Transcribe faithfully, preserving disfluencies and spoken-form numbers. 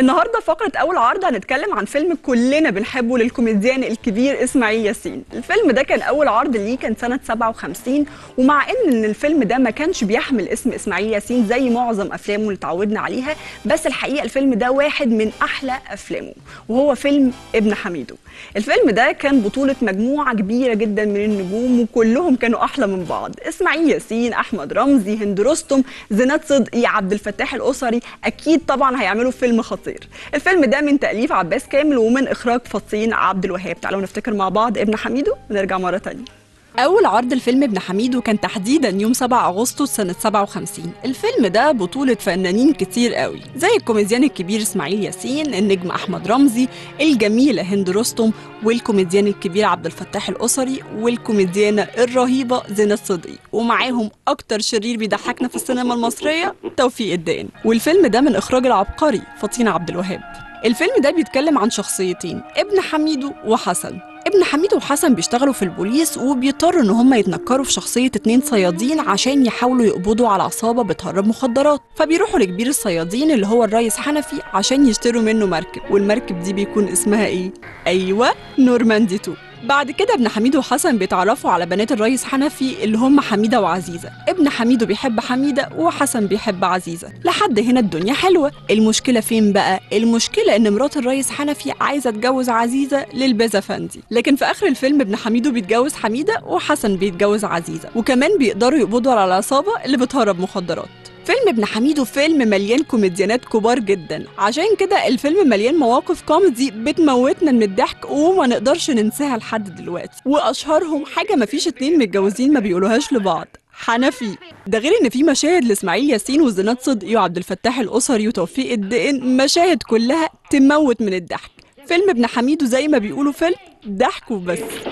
النهارده فقره اول عرض هنتكلم عن فيلم كلنا بنحبه للكوميديان الكبير اسماعيل ياسين. الفيلم ده كان اول عرض ليه، كان سنه سبعة وخمسين، ومع ان الفيلم ده ما كانش بيحمل اسم اسماعيل ياسين زي معظم افلامه اللي اتعودنا عليها، بس الحقيقه الفيلم ده واحد من احلى افلامه، وهو فيلم ابن حميدو. الفيلم ده كان بطوله مجموعه كبيره جدا من النجوم، وكلهم كانوا احلى من بعض. اسماعيل ياسين، احمد رمزي، هند رستم، زينات صدقي، عبد الفتاح الأسري، اكيد طبعا هيعملوا فيلم خطير. الفيلم ده من تأليف عباس كامل ومن إخراج فطين عبد الوهاب. تعالوا نفتكر مع بعض ابن حميدو ونرجع مرة تانية. أول عرض الفيلم ابن حميدو كان تحديداً يوم سبعة أغسطس سنة سبعة وخمسين. الفيلم ده بطولة فنانين كتير قوي زي الكوميديان الكبير إسماعيل ياسين، النجم أحمد رمزي، الجميلة هند رستم، والكوميديان الكبير عبد الفتاح الأسري، والكوميديانة الرهيبة زينات صدقي، ومعاهم أكتر شرير بيضحكنا في السينما المصرية توفيق الدقن. والفيلم ده من إخراج العبقري فطين عبد الوهاب. الفيلم ده بيتكلم عن شخصيتين، ابن حميدو وحسن. ابن حميدو وحسن بيشتغلوا في البوليس، وبيضطروا ان هم يتنكروا في شخصيه اتنين صيادين عشان يحاولوا يقبضوا على عصابه بتهرب مخدرات، فبيروحوا لكبير الصيادين اللي هو الريس حنفي عشان يشتروا منه مركب، والمركب دي بيكون اسمها ايه؟ ايوه، نورماندي اتنين. بعد كده ابن حميدو وحسن بيتعرفوا على بنات الريس حنفي اللي هم حميده وعزيزه. ابن حميدو بيحب حميده وحسن بيحب عزيزه، لحد هنا الدنيا حلوه. المشكله فين بقى؟ المشكله ان مرات الريس حنفي عايزه تجوز عزيزه للباز افندي، لكن في اخر الفيلم ابن حميدو بيتجوز حميده وحسن بيتجوز عزيزه، وكمان بيقدروا يقبضوا على العصابه اللي بتهرب مخدرات. فيلم ابن حميدو فيلم مليان كوميديانات كبار جدا، عشان كده الفيلم مليان مواقف كوميدي بتموتنا من الضحك وما نقدرش ننساها لحد دلوقتي، واشهرهم حاجه مفيش اتنين متجوزين ما بيقولوهاش لبعض، حنفي. ده غير ان في مشاهد لاسماعيل ياسين وزينات صدقي وعبد الفتاح الاسري وتوفيق الدقن، مشاهد كلها تموت من الضحك. فيلم ابن حميدو زي ما بيقولوا فيلم ضحك وبس.